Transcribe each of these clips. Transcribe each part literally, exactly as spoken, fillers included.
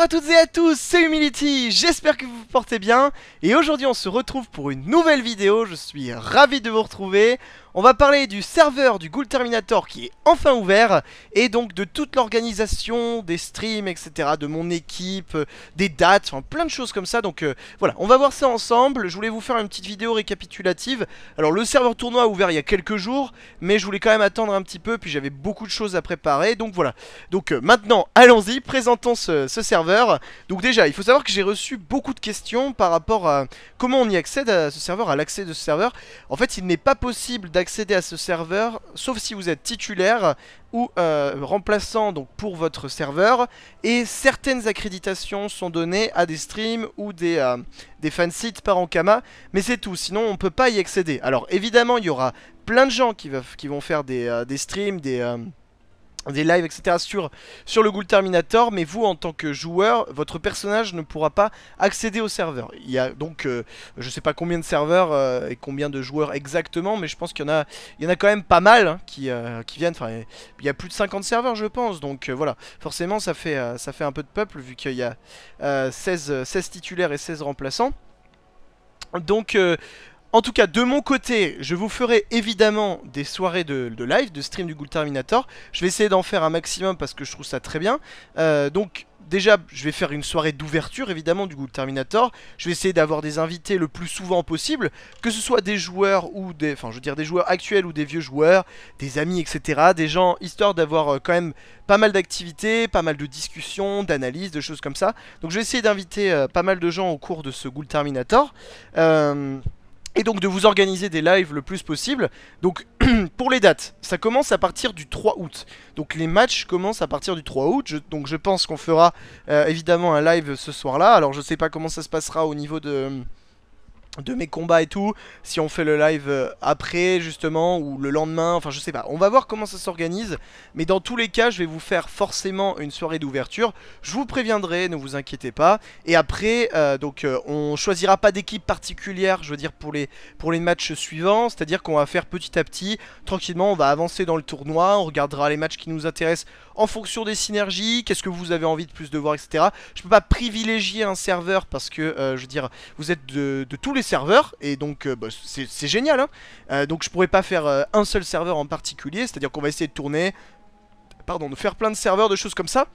Bonjour à toutes et à tous, c'est Humility, j'espère que vous vous portez bien. Et aujourd'hui on se retrouve pour une nouvelle vidéo, je suis ravi de vous retrouver. On va parler du serveur du Goultarminator qui est enfin ouvert, et donc de toute l'organisation, des streams, et cetera, de mon équipe, des dates, enfin plein de choses comme ça. Donc euh, voilà, on va voir ça ensemble. Je voulais vous faire une petite vidéo récapitulative. Alors le serveur tournoi a ouvert il y a quelques jours, mais je voulais quand même attendre un petit peu, puis j'avais beaucoup de choses à préparer, donc voilà. Donc euh, maintenant, allons-y, présentons ce, ce serveur. Donc déjà, il faut savoir que j'ai reçu beaucoup de questions par rapport à comment on y accède à ce serveur, à l'accès de ce serveur. En fait, il n'est pas possible d'accéder accéder à ce serveur sauf si vous êtes titulaire ou euh, remplaçant donc pour votre serveur, et certaines accréditations sont données à des streams ou des, euh, des fansites par Ankama, mais c'est tout, sinon on peut pas y accéder. Alors évidemment il y aura plein de gens qui, va, qui vont faire des, euh, des streams, des... Euh, des lives, et cetera sur, sur le Goultarminator, mais vous en tant que joueur, votre personnage ne pourra pas accéder au serveur. Il y a donc, euh, je sais pas combien de serveurs euh, et combien de joueurs exactement, mais je pense qu'il y en a, il y en a quand même pas mal hein, qui, euh, qui viennent. Enfin, il y a plus de cinquante serveurs je pense, donc euh, voilà, forcément ça fait, euh, ça fait un peu de peuple vu qu'il y a euh, seize titulaires et seize remplaçants. Donc... Euh, en tout cas, de mon côté, je vous ferai évidemment des soirées de, de live, de stream du Goultarminator. Je vais essayer d'en faire un maximum parce que je trouve ça très bien. Euh, donc... Déjà, je vais faire une soirée d'ouverture, évidemment, du Goultarminator. Je vais essayer d'avoir des invités le plus souvent possible, que ce soit des joueurs ou des... Enfin, je veux dire des joueurs actuels ou des vieux joueurs, des amis, et cetera. Des gens, histoire d'avoir euh, quand même pas mal d'activités, pas mal de discussions, d'analyses, de choses comme ça. Donc, je vais essayer d'inviter euh, pas mal de gens au cours de ce Goultarminator. Euh... Et donc de vous organiser des lives le plus possible. Donc pour les dates, ça commence à partir du trois août. Donc les matchs commencent à partir du trois août. je, Donc je pense qu'on fera euh, évidemment un live ce soir là. Alors je sais pas comment ça se passera au niveau de... de mes combats et tout, si on fait le live après justement ou le lendemain, enfin je sais pas, on va voir comment ça s'organise, mais dans tous les cas je vais vous faire forcément une soirée d'ouverture, je vous préviendrai, ne vous inquiétez pas. Et après euh, donc euh, on choisira pas d'équipe particulière, je veux dire pour les, pour les matchs suivants, c'est à dire qu'on va faire petit à petit, tranquillement on va avancer dans le tournoi, on regardera les matchs qui nous intéressent en fonction des synergies, qu'est-ce que vous avez envie de plus de voir, et cetera. Je peux pas privilégier un serveur parce que euh, je veux dire vous êtes de, de tous les serveurs et donc euh, bah, c'est génial hein euh, donc je pourrais pas faire euh, un seul serveur en particulier, c'est à dire qu'on va essayer de tourner pardon de faire plein de serveurs, de choses comme ça.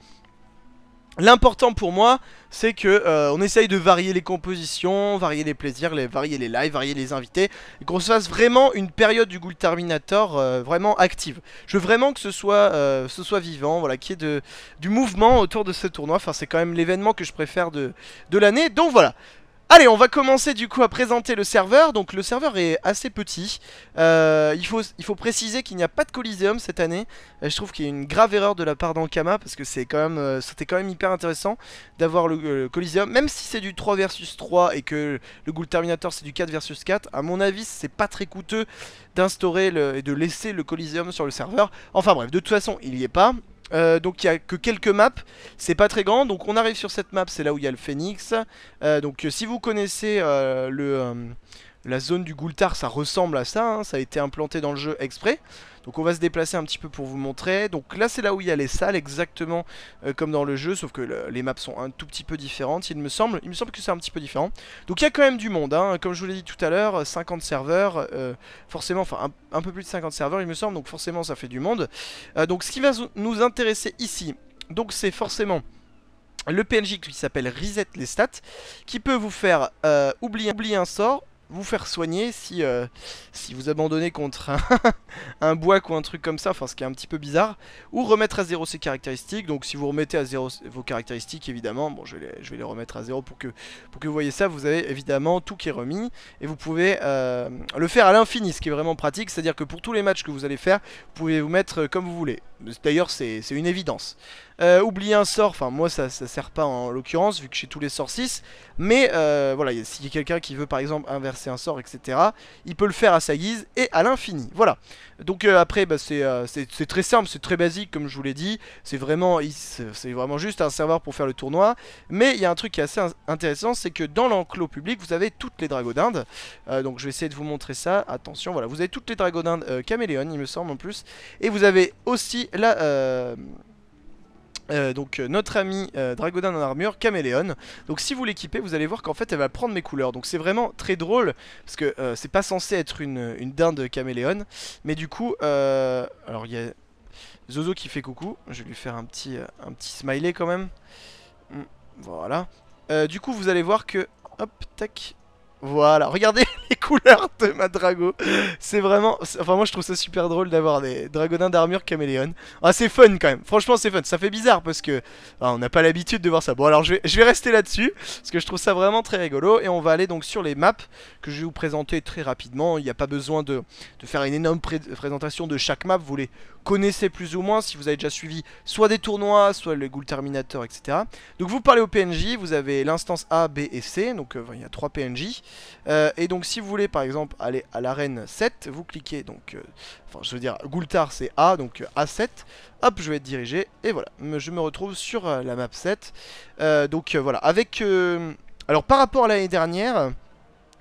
L'important pour moi c'est que euh, on essaye de varier les compositions, varier les plaisirs, les, varier les lives, varier les invités, et qu'on se fasse vraiment une période du Goultarminator euh, vraiment active. Je veux vraiment que ce soit, euh, ce soit vivant, voilà, qu'il y ait de, du mouvement autour de ce tournoi, enfin c'est quand même l'événement que je préfère de, de l'année, donc voilà. Allez, on va commencer du coup à présenter le serveur. Donc le serveur est assez petit, euh, il, faut, il faut préciser qu'il n'y a pas de Coliseum cette année. euh, Je trouve qu'il y a une grave erreur de la part d'Ankama, parce que c'était quand, euh, quand même hyper intéressant d'avoir le, le Coliseum. Même si c'est du trois versus trois et que le Goultarminator c'est du quatre versus quatre, à mon avis c'est pas très coûteux d'instaurer et de laisser le Coliseum sur le serveur. Enfin bref, de toute façon il n'y est pas. Euh, donc il n'y a que quelques maps, c'est pas très grand. Donc on arrive sur cette map, c'est là où il y a le Phoenix. euh, Donc euh, si vous connaissez euh, le, euh, la zone du Goultar, ça ressemble à ça hein, ça a été implanté dans le jeu exprès. Donc on va se déplacer un petit peu pour vous montrer. Donc là c'est là où il y a les salles, exactement euh, comme dans le jeu, sauf que le, les maps sont un tout petit peu différentes il me semble. Il me semble que c'est un petit peu différent. Donc il y a quand même du monde hein. Comme je vous l'ai dit tout à l'heure, cinquante serveurs, euh, forcément, enfin un, un peu plus de cinquante serveurs il me semble, donc forcément ça fait du monde. euh, Donc ce qui va nous intéresser ici, donc c'est forcément le P N J qui s'appelle Reset les stats, qui peut vous faire euh, oublier, oublier un sort, vous faire soigner si, euh, si vous abandonnez contre un, un bois ou un truc comme ça, enfin ce qui est un petit peu bizarre, ou remettre à zéro ses caractéristiques. Donc si vous remettez à zéro vos caractéristiques, évidemment, bon je vais les, je vais les remettre à zéro pour que, pour que vous voyez ça, vous avez évidemment tout qui est remis, et vous pouvez euh, le faire à l'infini, ce qui est vraiment pratique, c'est à dire que pour tous les matchs que vous allez faire, vous pouvez vous mettre comme vous voulez. D'ailleurs c'est une évidence. Euh, oublier un sort, enfin moi ça, ça sert pas en l'occurrence vu que j'ai tous les sorts six, mais euh, voilà, s'il y a quelqu'un qui veut par exemple inverser un sort etc, il peut le faire à sa guise et à l'infini, voilà. Donc euh, après bah, c'est euh, très simple, c'est très basique comme je vous l'ai dit, c'est vraiment, vraiment juste un serveur pour faire le tournoi. Mais il y a un truc qui est assez intéressant, c'est que dans l'enclos public vous avez toutes les dragodindes, euh, donc je vais essayer de vous montrer ça, attention, voilà, vous avez toutes les dragodindes euh, caméléon il me semble en plus, et vous avez aussi la... Euh, Euh, donc euh, notre ami euh, Dragodin en armure, Caméléon. Donc si vous l'équipez, vous allez voir qu'en fait elle va prendre mes couleurs. Donc c'est vraiment très drôle, parce que euh, c'est pas censé être une, une dinde Caméléon. Mais du coup, euh, alors il y a Zozo qui fait coucou. Je vais lui faire un petit, euh, un petit smiley quand même. Voilà. euh, Du coup vous allez voir que, hop, tac. Voilà, regardez les couleurs de ma Drago. C'est vraiment... Enfin moi je trouve ça super drôle d'avoir des Dragodins d'armure Caméléon. Ah c'est fun quand même, franchement c'est fun. Ça fait bizarre parce que ah, on n'a pas l'habitude de voir ça. Bon alors je vais, je vais rester là-dessus, parce que je trouve ça vraiment très rigolo. Et on va aller donc sur les maps, que je vais vous présenter très rapidement. Il n'y a pas besoin de, de faire une énorme pré présentation de chaque map. Vous les connaissez plus ou moins si vous avez déjà suivi soit des tournois, soit le Goultarminator, et cetera. Donc vous parlez au P N J, vous avez l'instance A, B et C. Donc euh, il y a trois P N J. Euh, et donc si vous voulez par exemple aller à l'arène sept, vous cliquez donc, euh, enfin je veux dire Goultar c'est A, donc euh, A sept, hop je vais être dirigé et voilà, je me retrouve sur euh, la map sept. euh, Donc euh, voilà, avec, euh, alors par rapport à l'année dernière,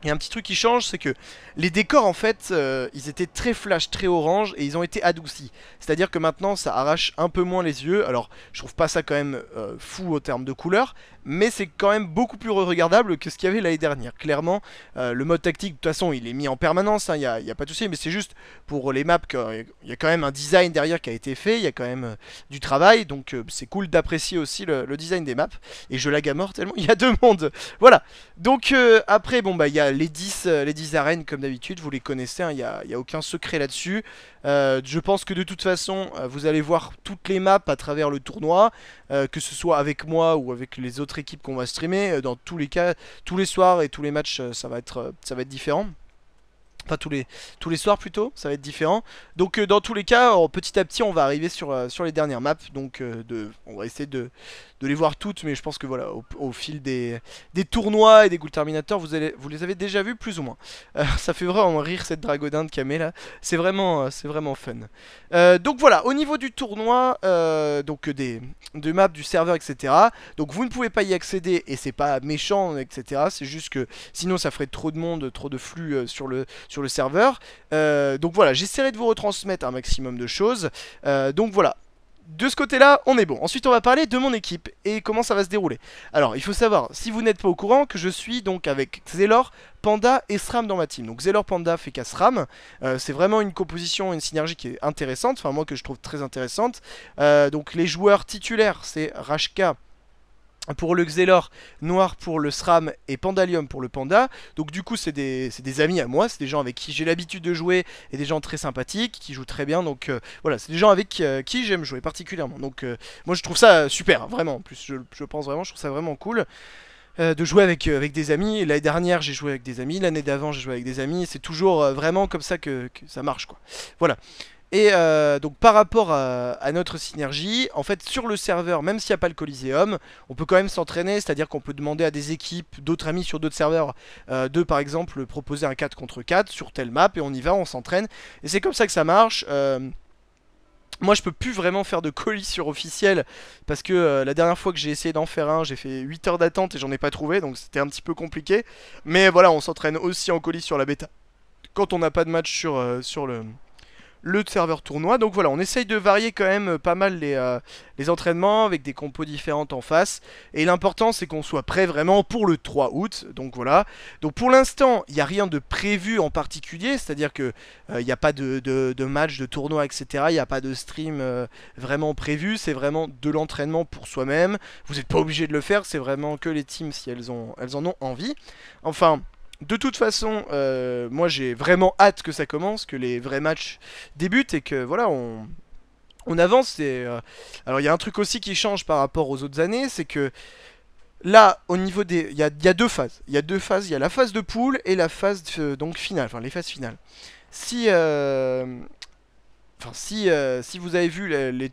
il y a un petit truc qui change, c'est que les décors en fait, euh, ils étaient très flash, très orange et ils ont été adoucis. C'est-à-dire que maintenant ça arrache un peu moins les yeux. Alors je trouve pas ça quand même euh, fou au terme de couleur, mais c'est quand même beaucoup plus regardable que ce qu'il y avait l'année dernière. Clairement, euh, le mode tactique de toute façon il est mis en permanence, il n'y a, y a pas de souci. Mais c'est juste pour les maps qu'il y a quand même un design derrière qui a été fait, il y a quand même euh, du travail. Donc euh, c'est cool d'apprécier aussi le, le design des maps. Et je lag à mort tellement il y a deux mondes. Voilà, donc euh, après bon bah il y a les dix, les dix arènes comme d'habitude, vous les connaissez, il n'y a, y a aucun secret là-dessus. euh, Je pense que de toute façon vous allez voir toutes les maps à travers le tournoi, euh, que ce soit avec moi ou avec les autres équipes qu'on va streamer. Dans tous les cas, tous les soirs et tous les matchs ça va être, ça va être différent. Enfin tous les, tous les soirs plutôt, ça va être différent. Donc euh, dans tous les cas, alors, petit à petit on va arriver sur, euh, sur les dernières maps. Donc euh, de, on va essayer de, de les voir toutes. Mais je pense que voilà, au, au fil des, des tournois et des Goultarminators, vous, allez, vous les avez déjà vus plus ou moins. euh, Ça fait vraiment rire cette Dragodin de Camé là. C'est vraiment, euh, c'est vraiment fun. euh, Donc voilà, au niveau du tournoi, euh, donc des, des maps, du serveur, et cetera. Donc vous ne pouvez pas y accéder et c'est pas méchant, et cetera. C'est juste que sinon ça ferait trop de monde, trop de flux euh, sur le... sur le serveur. euh, Donc voilà, j'essaierai de vous retransmettre un maximum de choses. euh, Donc voilà, de ce côté là on est bon. Ensuite on va parler de mon équipe et comment ça va se dérouler. Alors il faut savoir, si vous n'êtes pas au courant, que je suis donc avec Xelor, Panda et Sram dans ma team. Donc Xelor, Panda fait qu'à Sram. euh, C'est vraiment une composition, une synergie qui est intéressante. Enfin moi que je trouve très intéressante. euh, Donc les joueurs titulaires c'est Rashka pour le Xelor, Noir pour le Sram et Pandalium pour le Panda. Donc du coup c'est des, des amis à moi, c'est des gens avec qui j'ai l'habitude de jouer et des gens très sympathiques qui jouent très bien. Donc euh, voilà, c'est des gens avec euh, qui j'aime jouer particulièrement. Donc euh, moi je trouve ça super, vraiment. En plus je, je pense vraiment, je trouve ça vraiment cool Euh, de jouer avec, euh, avec des amis. L'année dernière j'ai joué avec des amis, l'année d'avant j'ai joué avec des amis. C'est toujours euh, vraiment comme ça que, que ça marche quoi. Voilà. Et euh, donc par rapport à, à notre synergie, en fait sur le serveur, même s'il n'y a pas le Coliseum, on peut quand même s'entraîner, c'est-à-dire qu'on peut demander à des équipes, d'autres amis sur d'autres serveurs, euh, de par exemple proposer un quatre contre quatre sur telle map et on y va, on s'entraîne. Et c'est comme ça que ça marche. euh, Moi je peux plus vraiment faire de colis sur officiel, parce que euh, la dernière fois que j'ai essayé d'en faire un, j'ai fait huit heures d'attente et j'en ai pas trouvé, donc c'était un petit peu compliqué. Mais voilà, on s'entraîne aussi en colis sur la bêta quand on n'a pas de match sur, euh, sur le... le serveur tournoi. Donc voilà, on essaye de varier quand même pas mal les, euh, les entraînements avec des compos différentes en face. Et l'important c'est qu'on soit prêt vraiment pour le trois août. Donc voilà, donc pour l'instant il n'y a rien de prévu en particulier, c'est à dire que il euh, n'y a pas de, de, de match, de tournoi, etc. Il n'y a pas de stream euh, vraiment prévu. C'est vraiment de l'entraînement pour soi-même. Vous n'êtes pas obligé de le faire, c'est vraiment que les teams si elles, ont, elles en ont envie. Enfin de toute façon, euh, moi j'ai vraiment hâte que ça commence, que les vrais matchs débutent et que voilà, on, on avance. Et, euh, alors il y a un truc aussi qui change par rapport aux autres années, c'est que là, au niveau des... Il y a, y a deux phases. Il y a deux phases, il y a la phase de poule et la phase de, donc finale, enfin les phases finales. Si... Euh, Enfin, si, euh, si vous avez vu les, les,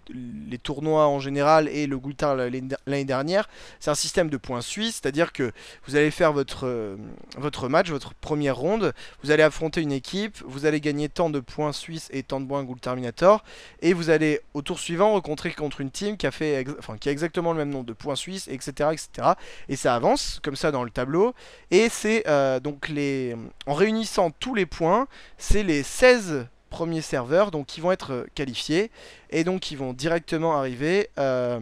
les tournois en général et le Goultar l'année dernière, c'est un système de points suisses, c'est-à-dire que vous allez faire votre, euh, votre match, votre première ronde, vous allez affronter une équipe, vous allez gagner tant de points suisses et tant de points Goultarminator, et vous allez au tour suivant rencontrer contre une team qui a, fait enfin, qui a exactement le même nombre de points suisses, et cetera, et cetera. Et ça avance comme ça dans le tableau, et c'est euh, donc les... en réunissant tous les points, c'est les seize premiers serveurs donc qui vont être qualifiés et donc ils vont directement arriver euh,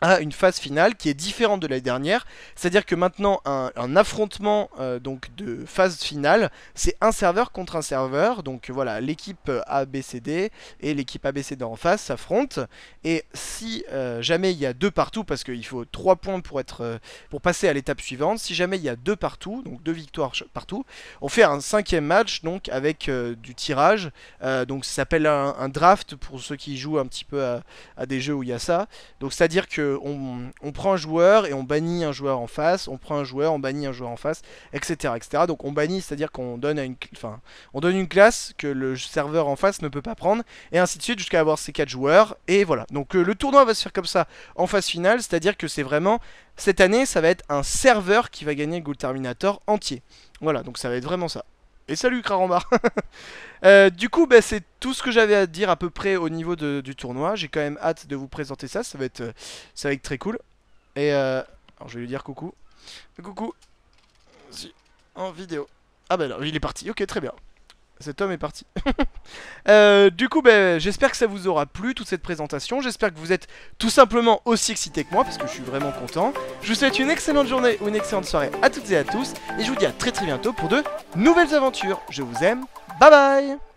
à une phase finale qui est différente de la dernière, c'est-à-dire que maintenant un, un affrontement euh, donc de phase finale, c'est un serveur contre un serveur, donc voilà, l'équipe A B C D et l'équipe A B C D en face s'affrontent, et si euh, jamais il y a deux partout, parce qu'il faut trois points pour être euh, pour passer à l'étape suivante, si jamais il y a deux partout, donc deux victoires partout, on fait un cinquième match donc avec euh, du tirage, euh, donc ça s'appelle un, un draft pour ceux qui jouent un petit peu à, à des jeux où il y a ça, donc c'est-à-dire que On, on prend un joueur et on bannit un joueur en face, on prend un joueur, on bannit un joueur en face, etc, et cetera. Donc on bannit, c'est-à-dire qu'on donne à une, enfin, on donne une classe que le serveur en face ne peut pas prendre, et ainsi de suite jusqu'à avoir ces quatre joueurs, et voilà. Donc euh, le tournoi va se faire comme ça en phase finale, c'est-à-dire que c'est vraiment, cette année, ça va être un serveur qui va gagner le Goultarminator entier. Voilà, donc ça va être vraiment ça. Et salut Krarambar. euh, Du coup bah, c'est tout ce que j'avais à dire à peu près au niveau de, du tournoi. J'ai quand même hâte de vous présenter ça, ça va être, ça va être très cool. Et euh, alors je vais lui dire coucou. Coucou en vidéo. Ah bah non, il est parti, ok, très bien. Cet homme est parti. euh, du coup, bah, j'espère que ça vous aura plu, toute cette présentation. J'espère que vous êtes tout simplement aussi excités que moi, parce que je suis vraiment content. Je vous souhaite une excellente journée ou une excellente soirée à toutes et à tous. Et je vous dis à très très bientôt pour de nouvelles aventures. Je vous aime. Bye bye.